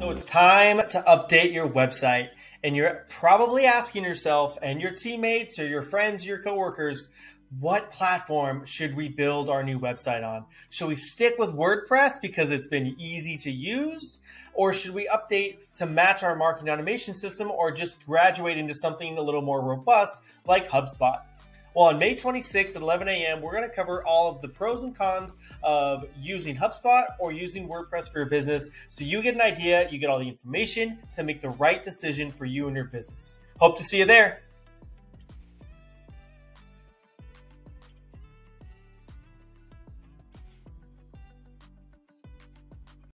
So it's time to update your website, and you're probably asking yourself and your teammates or your friends, your coworkers, what platform should we build our new website on? Should we stick with WordPress because it's been easy to use, or should we update to match our marketing automation system, or just graduate into something a little more robust like HubSpot? Well, on May 26th at 11 a.m., we're going to cover all of the pros and cons of using HubSpot or using WordPress for your business, so you get an idea, you get all the information to make the right decision for you and your business. Hope to see you there.